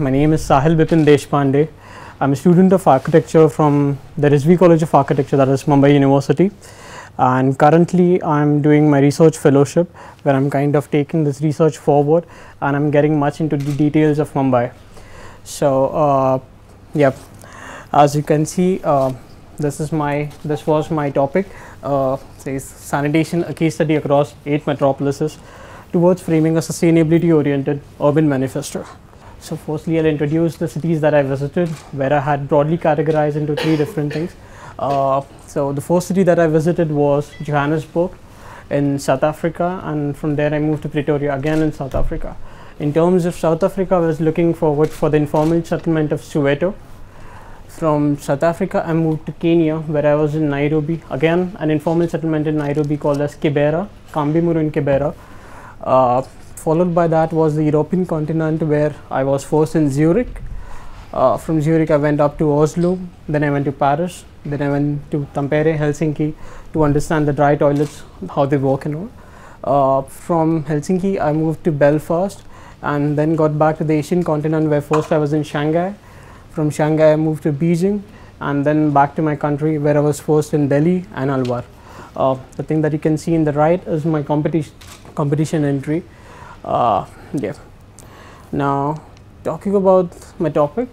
My name is Sahil Bipin Deshpande. I'm a student of architecture from the Rizvi College of Architecture, that is Mumbai University. And currently I'm doing my research fellowship where I'm kind of taking this research forward and I'm getting much into the details of Mumbai. So, yeah, as you can see, this was my topic, says sanitation, a case study across 8 metropolises towards framing a sustainability-oriented urban manifesto. So firstly, I'll introduce the cities that I visited, where I had broadly categorized into 3 different things. So the first city that I visited was Johannesburg in South Africa, and from there I moved to Pretoria, again in South Africa. In terms of South Africa, I was looking forward for the informal settlement of Soweto. From South Africa, I moved to Kenya, where I was in Nairobi, again an informal settlement in Nairobi called as Kibera, Kambi Muru in Kibera. Followed by that was the European continent, where I was first in Zurich. From Zurich I went up to Oslo, then I went to Paris, then I went to Tampere, Helsinki to understand the dry toilets, how they work and all. From Helsinki I moved to Belfast and then got back to the Asian continent, where first I was in Shanghai. From Shanghai I moved to Beijing and then back to my country, where I was first in Delhi and Alwar. The thing that you can see in the right is my competition entry. Yeah. Now, talking about my topic,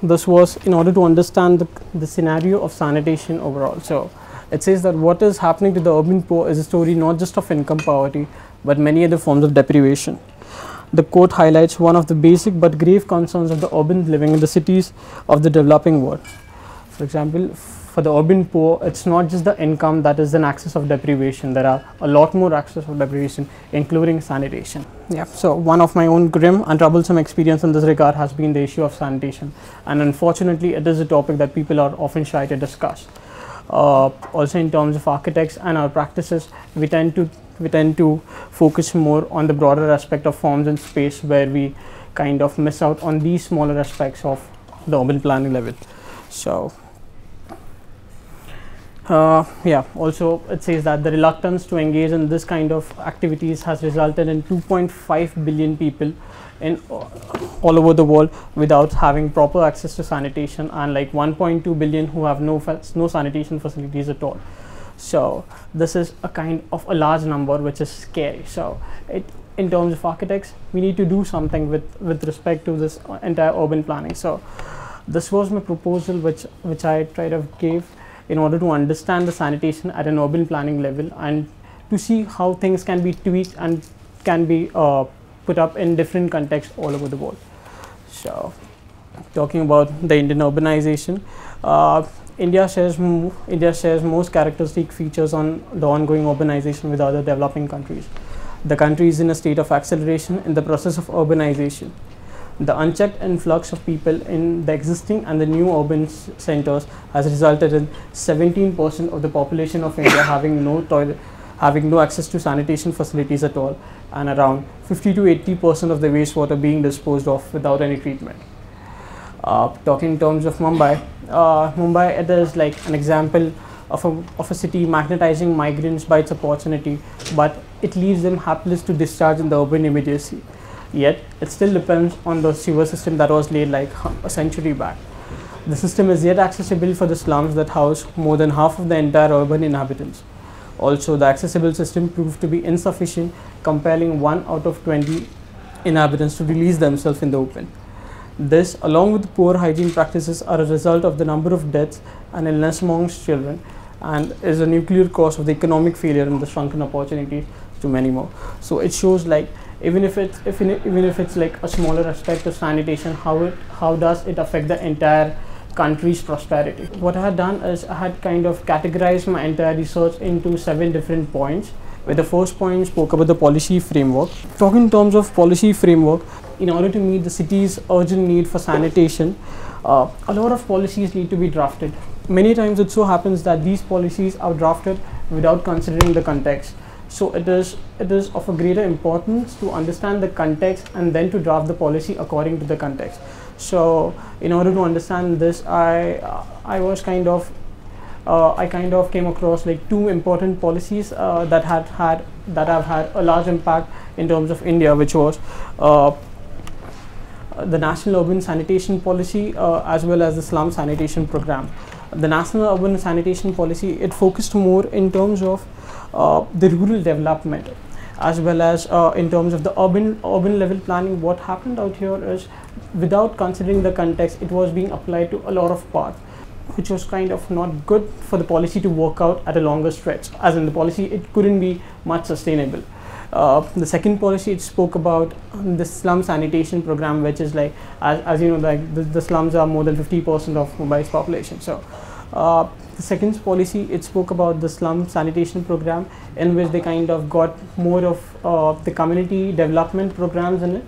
this was in order to understand the scenario of sanitation overall. So, it says that what is happening to the urban poor is a story not just of income poverty, but many other forms of deprivation. The quote highlights one of the basic but grave concerns of the urban living in the cities of the developing world. For example, for the urban poor, it's not just the income that is an axis of deprivation. There are a lot more axes of deprivation, including sanitation. Yeah. So one of my own grim and troublesome experience in this regard has been the issue of sanitation, and unfortunately, it is a topic that people are often shy to discuss. Also, in terms of architects and our practices, we tend to focus more on the broader aspect of forms and space, where we kind of miss out on these smaller aspects of the urban planning level. So. Yeah, also it says that the reluctance to engage in this kind of activities has resulted in 2.5 billion people in all over the world without having proper access to sanitation, and like 1.2 billion who have no sanitation facilities at all. So this is a kind of a large number which is scary. So in terms of architects, we need to do something with respect to this entire urban planning. So this was my proposal which I tried to give in order to understand the sanitation at an urban planning level and to see how things can be tweaked and can be put up in different contexts all over the world. So, talking about the Indian urbanization, India shares most characteristic features on the ongoing urbanization with other developing countries. The country is in a state of acceleration in the process of urbanization. The unchecked influx of people in the existing and the new urban centers has resulted in 17% of the population of India having no access to sanitation facilities at all, and around 50 to 80% of the wastewater being disposed of without any treatment. Talking in terms of Mumbai, it is like an example of a city magnetizing migrants by its opportunity, but it leaves them helpless to discharge in the urban immediacy. Yet, it still depends on the sewer system that was laid like a century back. The system is yet accessible for the slums that house more than half of the entire urban inhabitants. Also, the accessible system proved to be insufficient, compelling 1 out of 20 inhabitants to release themselves in the open. This, along with poor hygiene practices, are a result of the number of deaths and illness amongst children, and is a nuclear cause of the economic failure and the shrunken opportunities to many more. So it shows like, even if it's like a smaller aspect of sanitation, how does it affect the entire country's prosperity. What I had done is I had kind of categorized my entire research into 7 different points, where the first point spoke about the policy framework. Talking in terms of policy framework, in order to meet the city's urgent need for sanitation, a lot of policies need to be drafted. Many times it so happens that these policies are drafted without considering the context. So it is of a greater importance to understand the context and then to draft the policy according to the context. So in order to understand this, I kind of came across like 2 important policies that have had a large impact in terms of India, which was the National Urban Sanitation Policy as well as the Slum Sanitation Program. The National Urban Sanitation Policy, it focused more in terms of the rural development as well as in terms of the urban level planning. What happened out here is, without considering the context, it was being applied to a lot of parts, which was kind of not good for the policy to work out at a longer stretch, as in the policy, it couldn't be much sustainable. The second policy, it spoke about the slum sanitation program, which is like, as you know, like the slums are more than 50% of Mumbai's population. So the second policy, it spoke about the slum sanitation program, in which they kind of got more of the community development programs in it,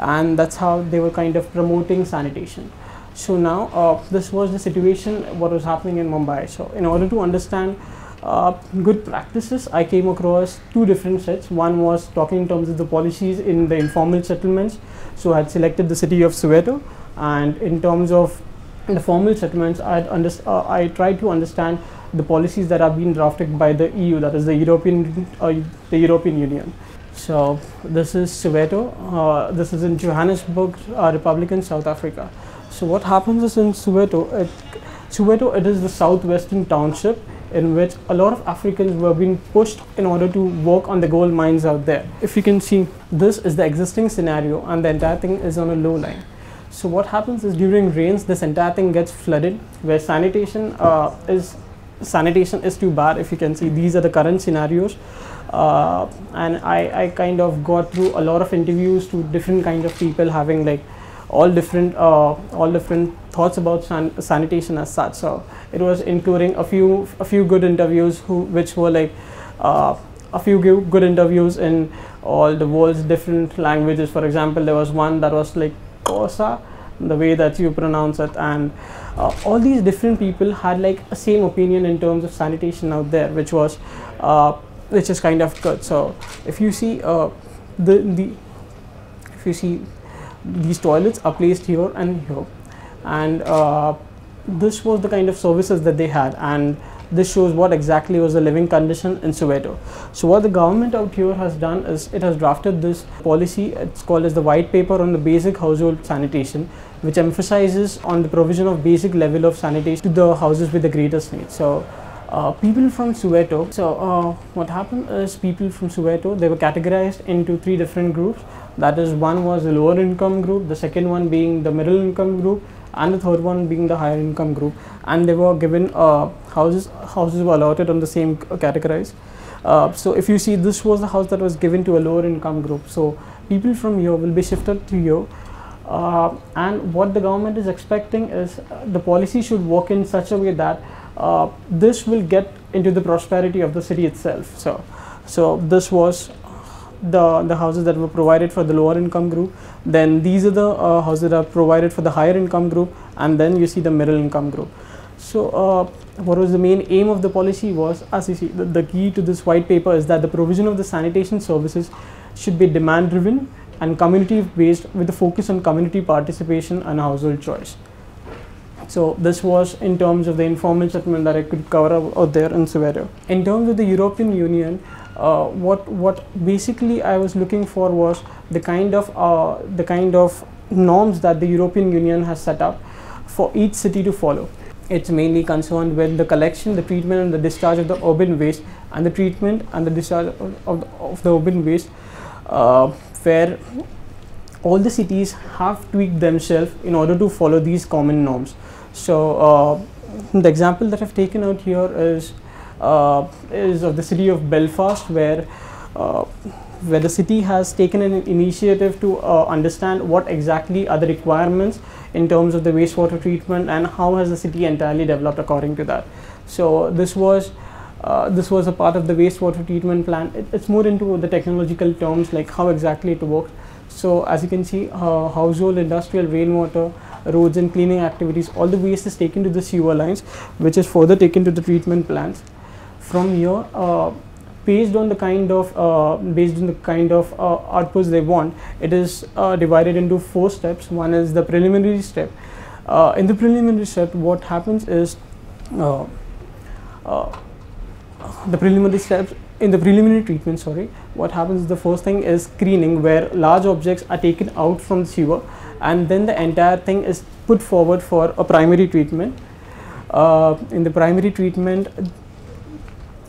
and that's how they were kind of promoting sanitation. So now this was the situation what was happening in Mumbai. So in order to understand good practices, I came across two different sets. One was talking in terms of the policies in the informal settlements. So I had selected the city of Soweto, and in terms of the formal settlements, I tried to understand the policies that have been drafted by the EU, that is the European Union. So this is Soweto. This is in Johannesburg, Republic in South Africa. So what happens is, in Soweto, it is the southwestern township in which a lot of Africans were being pushed in order to work on the gold mines out there. If you can see, this is the existing scenario, and the entire thing is on a low line. So what happens is, during rains, this entire thing gets flooded, where sanitation is too bad. If you can see, these are the current scenarios. And I kind of got through a lot of interviews to different kind of people, having like all different thoughts about sanitation as such. So it was including a few good interviews which were like a few good interviews in all the world's different languages. For example, there was one that was like Kosa, the way that you pronounce it, and all these different people had like a same opinion in terms of sanitation out there, which was which is kind of good. So if you see these toilets are placed here and here, and this was the kind of services that they had, and this shows what exactly was the living condition in Soweto. So what the government out here has done is, it has drafted this policy. It's called as the White Paper on the Basic Household Sanitation, which emphasizes on the provision of basic level of sanitation to the houses with the greatest needs. So people from Soweto, so what happened is, people from Soweto, they were categorized into three different groups. That is, one was the lower income group, the second one being the middle income group, and the third one being the higher income group. And they were given houses were allotted on the same categorized. So if you see, this was the house that was given to a lower income group. So people from here will be shifted to here. And what the government is expecting is, the policy should work in such a way that this will get into the prosperity of the city itself. So this was the houses that were provided for the lower income group. Then these are the houses that are provided for the higher income group, and then you see the middle income group. So what was the main aim of the policy was, as you see, the key to this white paper is that the provision of the sanitation services should be demand driven and community based, with a focus on community participation and household choice. So this was in terms of the informal settlement that I could cover out there in Soweto. In terms of the European Union, what basically I was looking for was the kind of norms that the European Union has set up for each city to follow. It's mainly concerned with the collection, the treatment, and the discharge of the urban waste, and the treatment and the discharge of the urban waste, where all the cities have tweaked themselves in order to follow these common norms. So the example that I've taken out here is of the city of Belfast, where the city has taken an initiative to understand what exactly are the requirements in terms of the wastewater treatment, and how has the city entirely developed according to that. So this was a part of the wastewater treatment plan. It's more into the technological terms, like how exactly it works. So as you can see, household, industrial, rainwater, roads and cleaning activities, all the waste is taken to the sewer lines, which is further taken to the treatment plants. From here, based on the kind of outputs they want, it is divided into 4 steps. One is the preliminary step. In the preliminary step, what happens is, in the preliminary treatment, what happens is, the first thing is screening, where large objects are taken out from the sewer and then the entire thing is put forward for a primary treatment. In the primary treatment,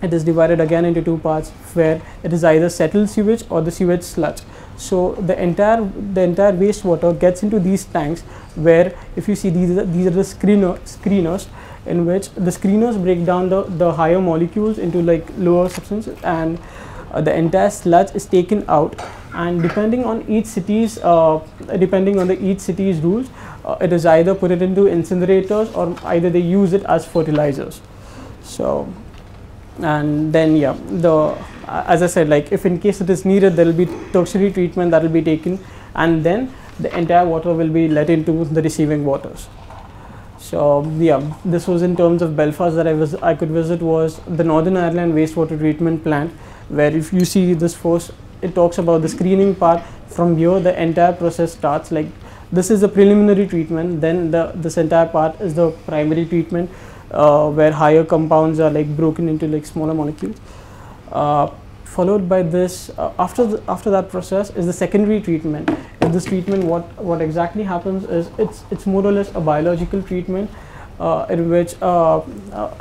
it is divided again into two parts, where it is either settled sewage or the sewage sludge. So the entire wastewater gets into these tanks, where if you see, these are the screeners, in which the screeners break down the higher molecules into like lower substances, and the entire sludge is taken out. And depending on each city's rules, it is either put it into incinerators or either they use it as fertilizers. So, and then yeah, as I said, like if in case it is needed, there will be tertiary treatment that will be taken, and then the entire water will be let into the receiving waters. So yeah, this was in terms of Belfast that I could visit, was the Northern Ireland wastewater treatment plant, where if you see this first, it talks about the screening part. From here the entire process starts. Like this is the preliminary treatment, then this entire part is the primary treatment, where higher compounds are like broken into like smaller molecules. Followed by this, after that process is the secondary treatment. In this treatment, what exactly happens is it's more or less a biological treatment, in which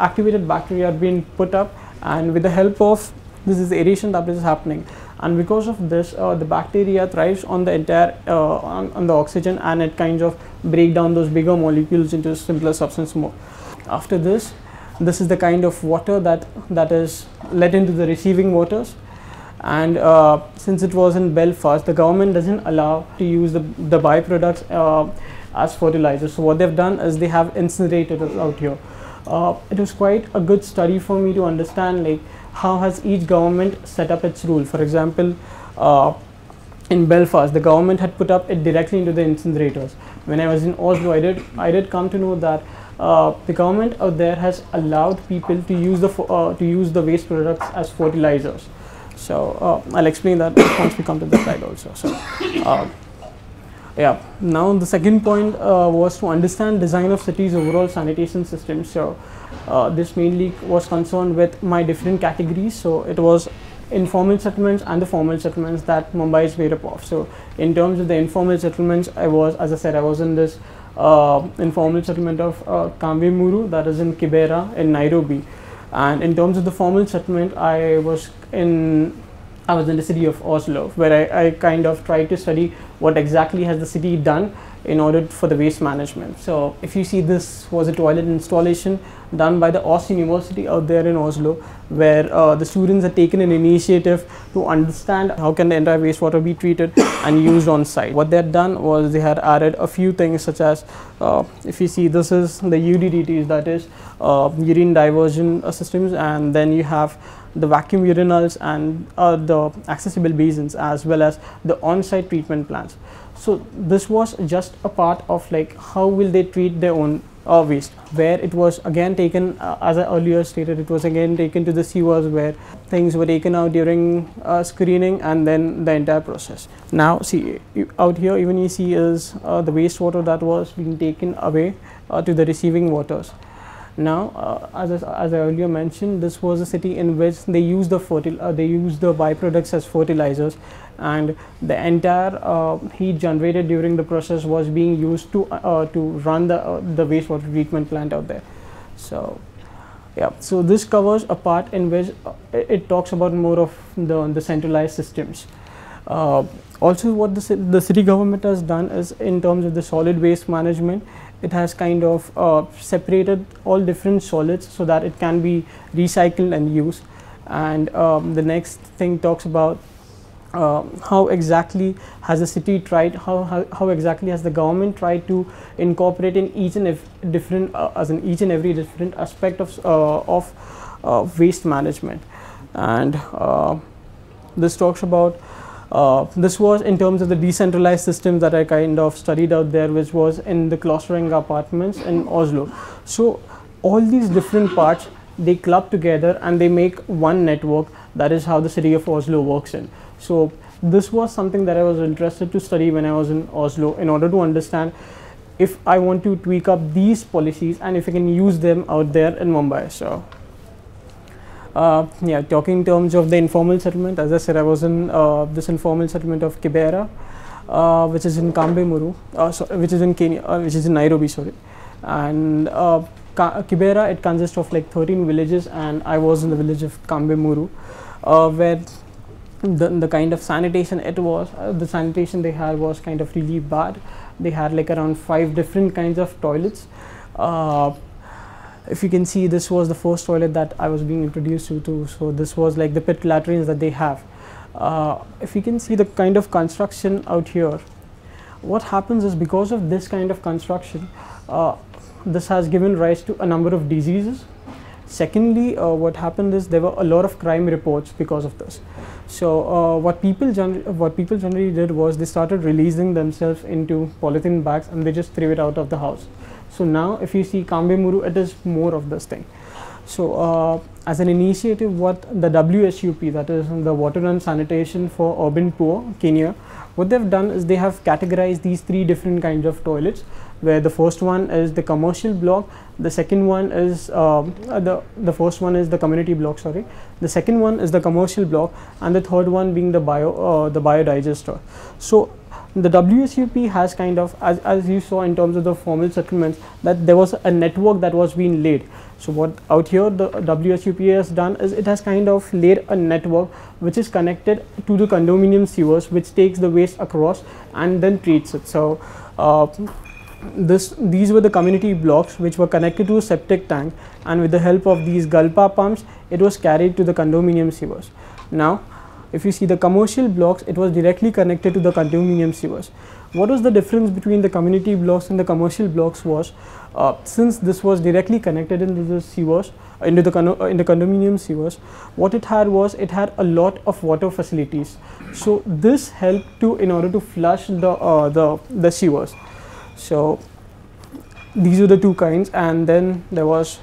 activated bacteria are being put up, and with the help of this is the aeration that is happening, and because of this, the bacteria thrives on the entire on the oxygen, and it kind of break down those bigger molecules into simpler substance more. After this, this is the kind of water that is let into the receiving waters. And since it was in Belfast, the government doesn't allow to use the byproducts as fertilizers. So what they've done is they have incinerated it out here. It was quite a good study for me to understand like how has each government set up its rule. For example, in Belfast, the government had put up it directly into the incinerators. When I was in Oslo, I did come to know that the government out there has allowed people to use the waste products as fertilizers. So I'll explain that once we come to the slide also. So yeah, now the second point was to understand design of cities' overall sanitation system. So this mainly was concerned with my different categories. So it was informal settlements and the formal settlements that Mumbai is made up of. So in terms of the informal settlements, as I said, I was in this informal settlement of Kambi Muru, that is in Kibera in Nairobi. And in terms of the formal settlement, I was in the city of Oslo, where I kind of tried to study what exactly has the city done in order for the waste management. So if you see, this was a toilet installation done by the Oslo University out there in Oslo, where the students had taken an initiative to understand how can the entire wastewater be treated and used on site. What they had done was they had added a few things, such as if you see, this is the UDDTs, that is urine diversion systems, and then you have the vacuum urinals and the accessible basins, as well as the on-site treatment plants. So this was just a part of like how will they treat their own waste, where it was again taken, as I earlier stated, it was again taken to the sewers, where things were taken out during screening and then the entire process. Now see, out here even you see is the wastewater that was being taken away to the receiving waters. Now, as I earlier mentioned, this was a city in which they used the byproducts as fertilizers, and the entire heat generated during the process was being used to run the wastewater treatment plant out there. So, yeah. So this covers a part in which it talks about more of the centralized systems. Also, what the city government has done is in terms of the solid waste management, it has kind of separated all different solids so that it can be recycled and used. And the next thing talks about how exactly has the city tried, how exactly has the government tried to incorporate in each and every different aspect of waste management. And this talks about this was in terms of the decentralized systems that I kind of studied out there, which was in the Klosterenga apartments in Oslo. So all these different parts, they club together and they make one network. That is how the city of Oslo works in. So this was something that I was interested to study when I was in Oslo, in order to understand if I want to tweak up these policies and if I can use them out there in Mumbai. So yeah, talking in terms of the informal settlement, as I said, I was in this informal settlement of Kibera. which is in Kambi Muru, which is in Kenya, which is in Nairobi, sorry. And Kibera, it consists of like 13 villages, and I was in the village of Kambi Muru, where the kind of sanitation it was, the sanitation they had was kind of really bad. They had like around 5 different kinds of toilets. If you can see, this was the first toilet that I was being introduced to. So this was like the pit latrines that they have. If you can see the kind of construction out here, what happens is because of this kind of construction, this has given rise to a number of diseases. Secondly, what happened is there were a lot of crime reports because of this. So what people generally did was they started releasing themselves into polythene bags and they just threw it out of the house. So now if you see Kambi Muru, it is more of this thing. So as an initiative, what the WSUP, that is the Water and Sanitation for Urban Poor, Kenya, what they've done is they have categorized these 3 different kinds of toilets, where the first one is the commercial block, the second one is the community block, sorry, the second one is the commercial block, and the third one being the biodigester. So the WSUP has kind of, as you saw in terms of the formal settlements, that there was a network that was being laid. So what out here the WSUP has done is it has kind of laid a network which is connected to the condominium sewers, which takes the waste across and then treats it. So these were the community blocks which were connected to a septic tank, and with the help of these Galpa pumps, it was carried to the condominium sewers. Now, if you see the commercial blocks, it was directly connected to the condominium sewers. What was the difference between the community blocks and the commercial blocks was, since this was directly connected into the sewers, in the condominium sewers, what it had was it had a lot of water facilities. So this helped to in order to flush the sewers. So these are the 2 kinds, and then there was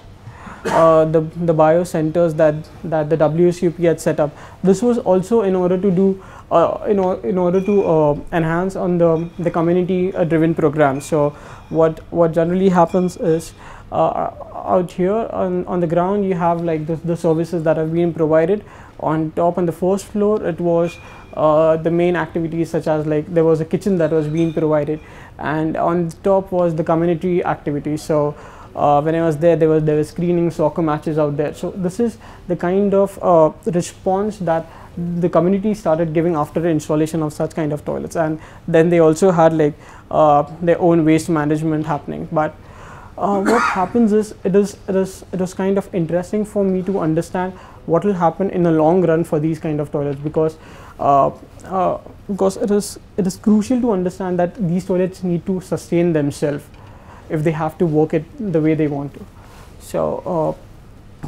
the bio centers that the WSUP had set up. This was also in order to do enhance on the community driven program. So what generally happens is out here on the ground you have like the services that have been provided. On top, on the first floor, it was the main activities, such as like there was a kitchen that was being provided, and on top was the community activities. So when I was there were screening, soccer matches out there. So this is the kind of response that the community started giving after the installation of such kind of toilets. And then they also had like their own waste management happening. But what happens is it is kind of interesting for me to understand what will happen in the long run for these kind of toilets, because it is crucial to understand that these toilets need to sustain themselves if they have to work it the way they want to. So,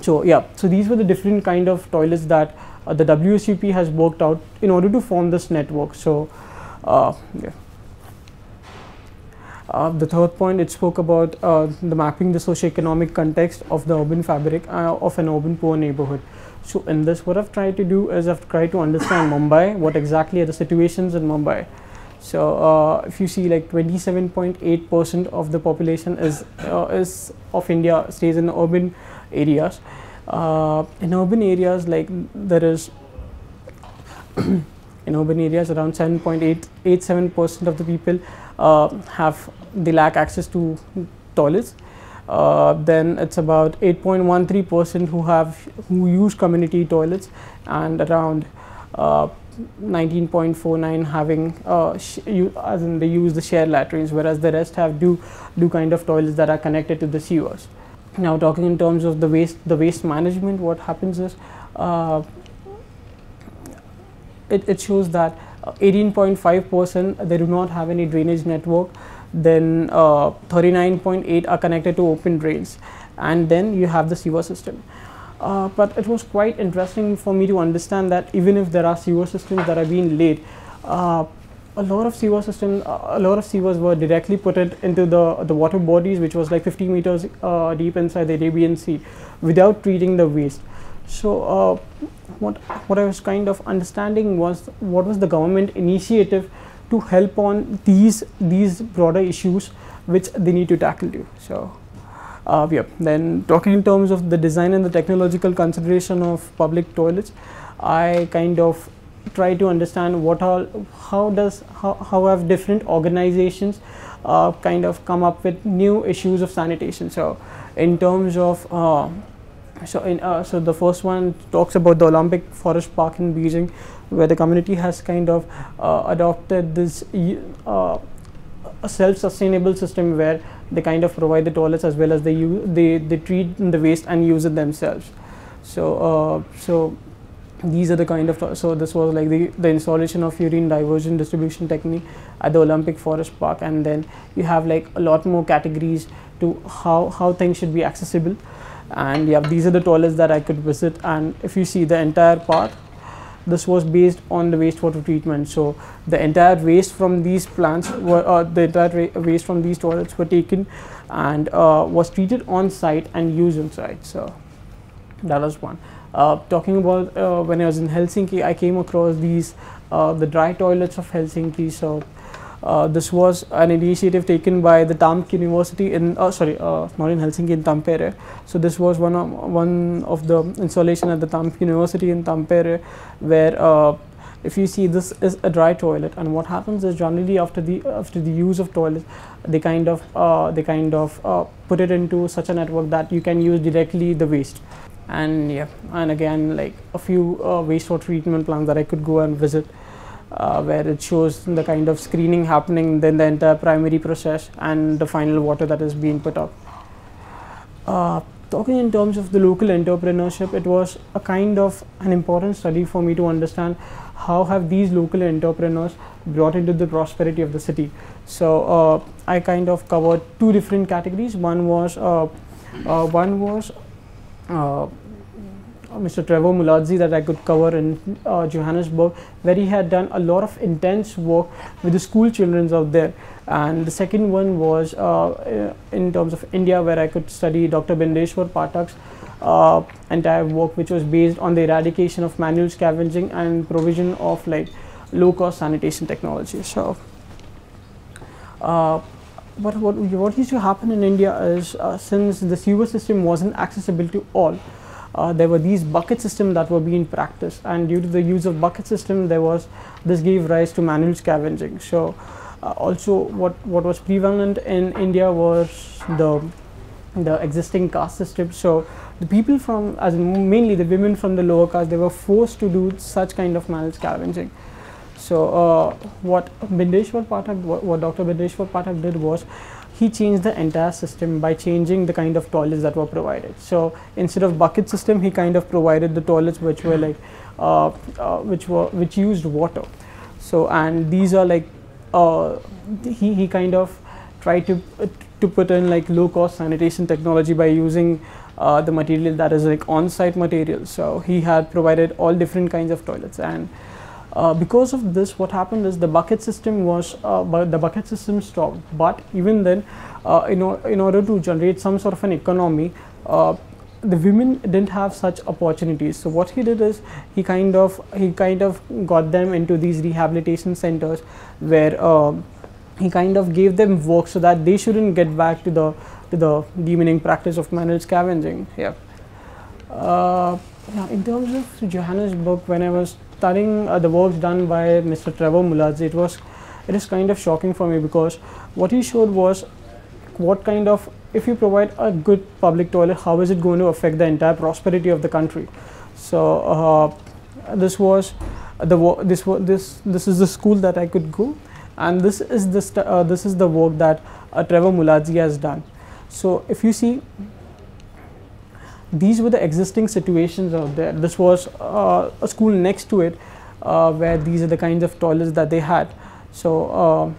so these were the different kind of toilets that the WSUP has worked out in order to form this network. So, the third point, it spoke about the mapping the socioeconomic context of the urban fabric of an urban poor neighborhood. So in this, what I've tried to do is I've tried to understand Mumbai, what exactly are the situations in Mumbai. So if you see, like 27.8% of the population is of India stays in urban areas. In urban areas, like there is in urban areas around 7.887% of the people lack access to toilets. Then it's about 8.13% who use community toilets, and around 19.49 having as in they use the shared latrines, whereas the rest have do kind of toilets that are connected to the sewers. Now, talking in terms of the waste management, what happens is it shows that 18.5% they do not have any drainage network. Then 39.8 are connected to open drains, and then you have the sewer system. But it was quite interesting for me to understand that even if there are sewer systems that are being laid, a lot of sewers were directly put into the water bodies, which was like 50 meters deep inside the Arabian Sea, without treating the waste. So what I was kind of understanding was what was the government initiative to help on these broader issues which they need to tackle too. So. Then talking in terms of the design and the technological consideration of public toilets, I kind of try to understand what all, how have different organizations kind of come up with new issues of sanitation. So in terms of so the first one talks about the Olympic Forest Park in Beijing, where the community has kind of adopted this self-sustainable system where they kind of provide the toilets as well as they treat the waste and use it themselves. So these are the kind of, so this was like the installation of urine diversion distribution technique at the Olympic Forest Park, and then you have like a lot more categories to how things should be accessible. And yeah, these are the toilets that I could visit, and if you see the entire park, this was based on the wastewater treatment. So the entire waste from these plants were, the entire waste from these toilets were taken and was treated on site and used on site. So that was one. Talking about when I was in Helsinki, I came across these the dry toilets of Helsinki. So this was an initiative taken by the TAMK University in not in Helsinki, in Tampere. So this was one of the installation at the TAMK University in Tampere, where if you see, this is a dry toilet, and what happens is generally after the use of toilet, they kind of put it into such a network that you can use directly the waste. And yeah, and again, like a few wastewater treatment plants that I could go and visit, where it shows the kind of screening happening, then the entire primary process and the final water that is being put up. Talking in terms of the local entrepreneurship, it was a kind of an important study for me to understand how have these local entrepreneurs brought into the prosperity of the city. So I kind of covered two different categories. One was Mr. Trevor Mulaudzi, that I could cover in Johannesburg, where he had done a lot of intense work with the school children out there. And the second one was in terms of India, where I could study Dr. Bindeshwar Pathak's entire work, which was based on the eradication of manual scavenging and provision of like low-cost sanitation technology. So what used to happen in India is, since the sewer system wasn't accessible to all, there were these bucket systems that were being practiced, and due to the use of bucket system, this gave rise to manual scavenging. So also what was prevalent in India was the existing caste system. So the people from, as mainly the women from the lower caste, they were forced to do such kind of manual scavenging. So what Dr. Bindeshwar Pathak did was, he changed the entire system by changing the kind of toilets that were provided. So instead of bucket system, he kind of provided the toilets which were like which used water. So, and these are like he kind of tried to put in like low cost sanitation technology by using the material that is like on site material. So he had provided all different kinds of toilets, and because of this, what happened is the bucket system was, stopped. But even then, in order to generate some sort of an economy, the women didn't have such opportunities. So what he did is, he kind of got them into these rehabilitation centers, where he kind of gave them work so that they shouldn't get back to the demeaning practice of manual scavenging. Yeah. Now, in terms of Johannesburg, when I was studying the works done by Mr. Trevor Mulaudzi, it is kind of shocking for me, because what he showed was what kind of, if you provide a good public toilet, how is it going to affect the entire prosperity of the country. So this is the school that I could go, and this is the work that Trevor Mulaudzi has done. So if you see, these were the existing situations out there. This was a school next to it, where these are the kinds of toilets that they had. So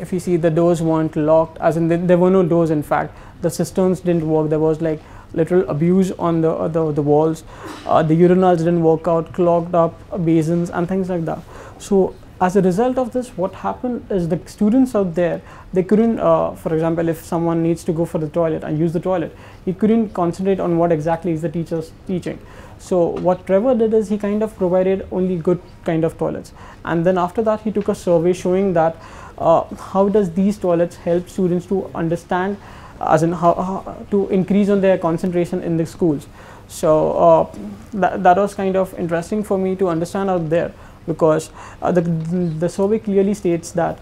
if you see, the doors weren't locked, as in there were no doors. In fact, the cisterns didn't work. There was like literal abuse on the walls. The urinals didn't work out, clogged up basins and things like that. So as a result of this, what happened is the students out there, they couldn't, for example, if someone needs to go for the toilet and use the toilet, he couldn't concentrate on what exactly is the teacher's teaching. So what Trevor did is, he kind of provided only good kind of toilets, and then after that he took a survey showing that how does these toilets help students to understand, as in how to increase on their concentration in the schools. So that was kind of interesting for me to understand out there, because the survey clearly states that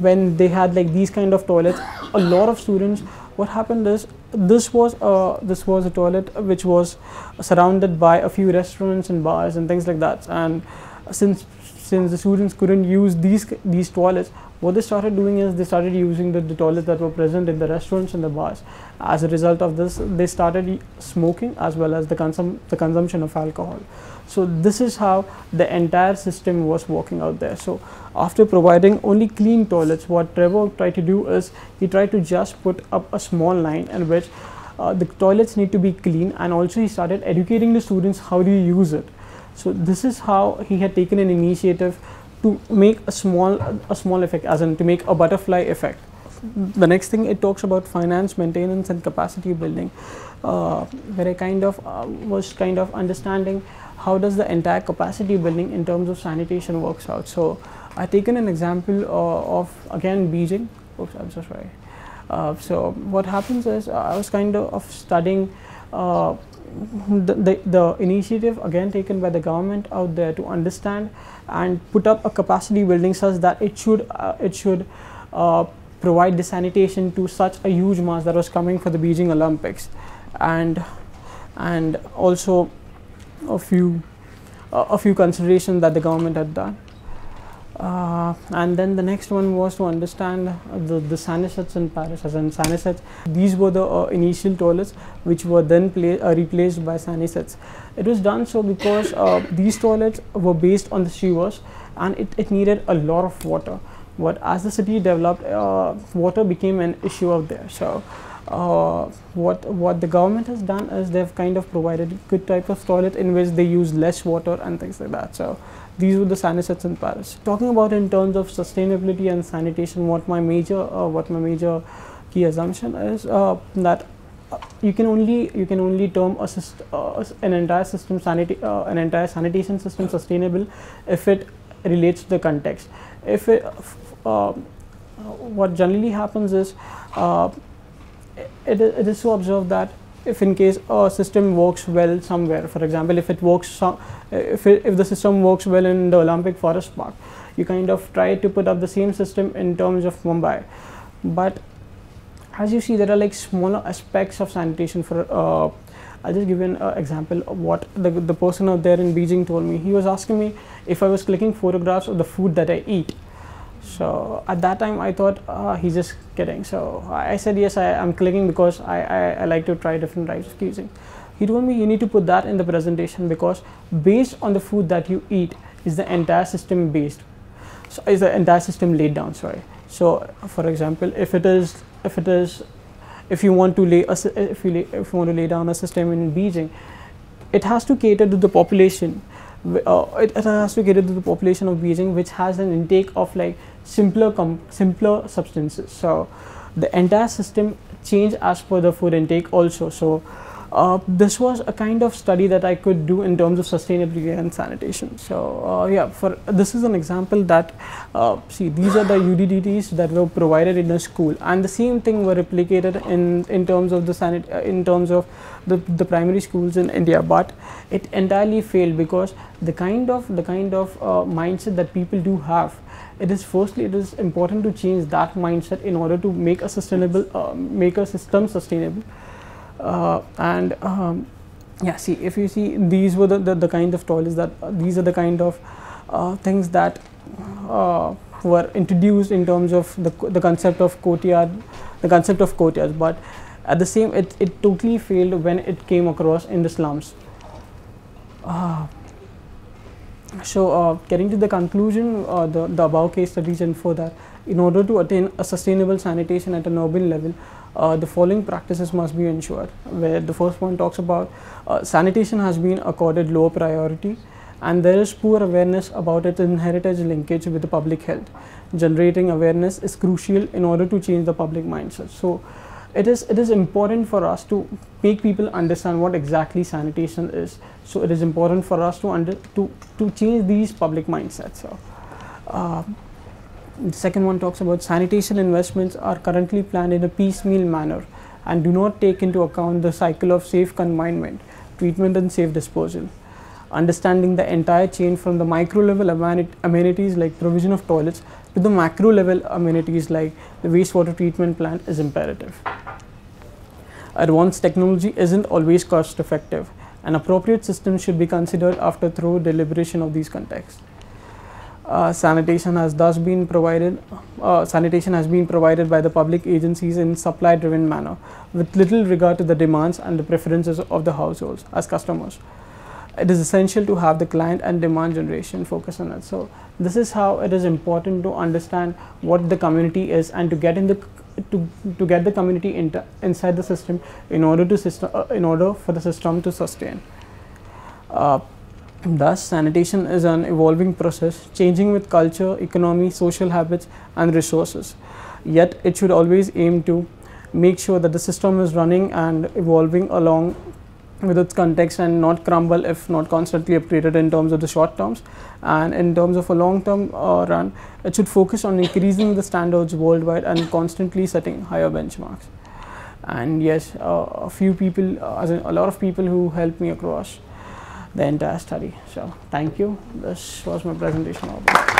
when they had like these kind of toilets, a lot of students, what happened is this was a toilet which was surrounded by a few restaurants and bars and things like that, and since the students couldn't use these toilets, what they started doing is they started using the toilets that were present in the restaurants and the bars. As a result of this, they started smoking as well as the consumption of alcohol. So this is how the entire system was working out there. So after providing only clean toilets, what Trevor tried to do is he tried to just put up a small line in which the toilets need to be clean, and also he started educating the students how do you use it. So this is how he had taken an initiative to make a small effect, as in to make a butterfly effect. The next thing, it talks about finance, maintenance and capacity building, where I was kind of understanding how does the entire capacity building in terms of sanitation works out. So I've taken an example of again Beijing. Oops, I'm so sorry. So what happens is I was kind of studying the initiative again taken by the government out there to understand and put up a capacity building such that it should provide the sanitation to such a huge mass that was coming for the Beijing Olympics, and also a few considerations that the government had done. And then the next one was to understand the Sanisettes in Paris, as in Sanisettes. These were the initial toilets which were then replaced by Sanisettes. It was done so because these toilets were based on the sewers, and it needed a lot of water. But as the city developed, water became an issue out there. So what the government has done is they've kind of provided good type of toilet in which they use less water and things like that. So these were the Sanisettes in Paris. Talking about in terms of sustainability and sanitation, what my major key assumption is that you can only term an entire sanitation system sustainable if it relates to the context. If it, what generally happens is it is so observed that if in case a system works well somewhere, for example, if the system works well in the Olympic Forest Park, you kind of try to put up the same system in terms of Mumbai. But as you see, there are like smaller aspects of sanitation. For I'll just give you an example of what the person out there in Beijing told me. He was asking me if I was clicking photographs of the food that I eat. So at that time I thought he's just kidding. So I said yes, I'm clicking because I like to try different types of cuisine. He told me you need to put that in the presentation, because based on the food that you eat is the entire system based. So is the entire system laid down? Sorry. So for example, if you want to lay down a system in Beijing, it has to cater to the population. It has to cater to the population of Beijing, which has an intake of like simpler substances. So the entire system changed as per the food intake also. So this was a kind of study that I could do in terms of sustainability and sanitation. So yeah, this is an example that see, these are the UDDTs that were provided in the school, and the same thing were replicated in terms of the primary schools in India. But it entirely failed because the kind of mindset that people do have. Firstly, it is important to change that mindset in order to make a system sustainable. Yeah, see, if you see, these were the kind of toilets that these are the kind of things that were introduced in terms of the concept of courtyard, but at the same it totally failed when it came across in the slums. So getting to the conclusion, the above case studies infer that in order to attain a sustainable sanitation at an urban level, the following practices must be ensured, where the first one talks about sanitation has been accorded lower priority, and there is poor awareness about its inherited linkage with the public health. Generating awareness is crucial in order to change the public mindset. So it is important for us to make people understand what exactly sanitation is. So it is important for us to change these public mindsets. So, the second one talks about sanitation investments are currently planned in a piecemeal manner and do not take into account the cycle of safe confinement, treatment and safe disposal, understanding the entire chain from the micro level amenities like provision of toilets to the macro level amenities like the wastewater treatment plant is imperative. Advanced technology isn't always cost effective. An appropriate system should be considered after thorough deliberation of these contexts. Sanitation has been provided by the public agencies in supply-driven manner, with little regard to the demands and the preferences of the households as customers. It is essential to have the client and demand generation focus on it. So this is how it is important to understand what the community is and to get in the to get the community inside the system in order to in order for the system to sustain. Thus, sanitation is an evolving process, changing with culture, economy, social habits, and resources. Yet, it should always aim to make sure that the system is running and evolving along with its context and not crumble if not constantly updated in terms of the short terms. And in terms of a long-term run, it should focus on increasing the standards worldwide and constantly setting higher benchmarks. And yes, a lot of people who helped me across the entire study. So thank you. This was my presentation.